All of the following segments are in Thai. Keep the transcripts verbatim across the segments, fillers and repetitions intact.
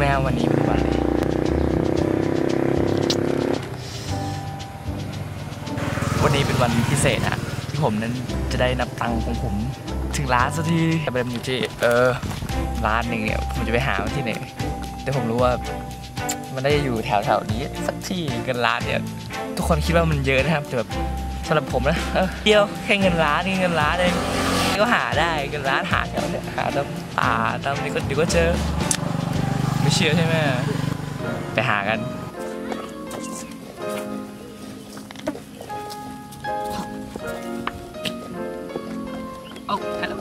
ไหมครับวันนี้เป็นวันอะไรวันนี้เป็นวันพิเศษนะที่ผมนั้นจะได้นับตังค์ของผมถึงล้านสักทีแต่เป็นอยู่ที่เออล้านหนึ่งเนี่ยผมจะไปหาที่ไหนแต่ผมรู้ว่ามันได้อยู่แถวแถวนี้สักที่เงินล้านเนี่ยทุกคนคิดว่ามันเยอะนะครับแต่แบบสำหรับผมนะเดียวแค่เงินล้านนี่เงินล้านเลยก็หาได้เงินล้านหาแถวเนี่ยหาตามป่าตามนี่ก็เดี๋ยวก็เจอไม่เชื่อใช่ไหมไปหากันโอ้ฮัลโหล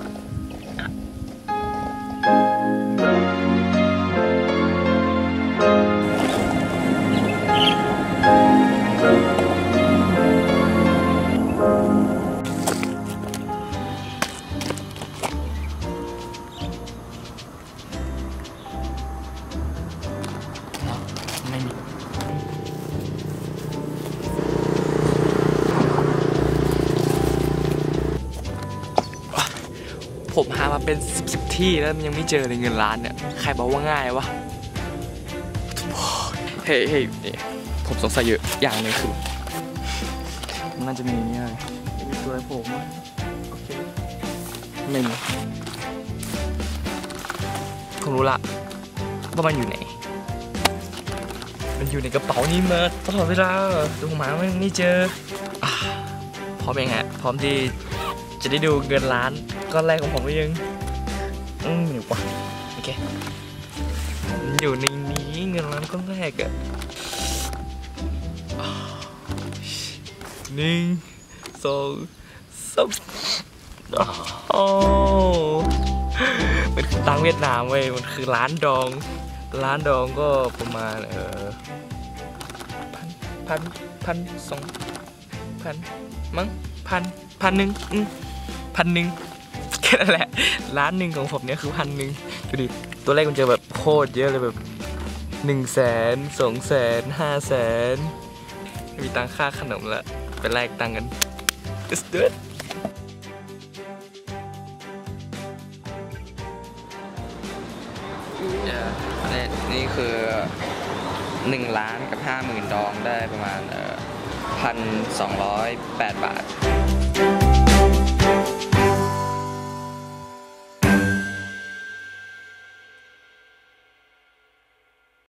ผมหามาเป็นสิบๆที่แล้วมันยังไม่เจอเลยเงินล้านเนี่ยใครบอกว่าง่ายวะเฮ้ยเฮ้ยผมสงสัยเยอะอย่างนึงคือมันจะมีเนี่ยมีตัวอะไรผมอ่ะโอเคไม่มีผมรู้ละว่ามันอยู่ไหนมันอยู่ในกระเป๋านี้มาตลอดเวลาดูหมาไม่ไม่เจอพร้อมยังฮะพร้อมที่จะได้ดูเงินล้านก้อนแรกของผมก็ยังอืมอยู่กว่าโอเคอยู่ในนี้เงินล้านก้อนแรกอะหนึ่งสองสามโอ้มันคือตังเวียดนามเว้ยมันคือล้านดองล้านดองก็ประมาณเออพันพันพันสองพันมั้งพันพันหนึ่งพันหนึ่งนั่นแหละล้านหนึ่งของผมเนี่ยคือพันหนึ่งดูดิตัวแรกมันจะแบบโคตรเยอะเลยแบบหนึ่งแสนสองแสนห้าแสนมีตังค่าขนมละไปแลกตังกัน let's do it นี่คือหนึ่งล้านกับห้าหมื่นดองได้ประมาณพันสองร้อยแปดบาท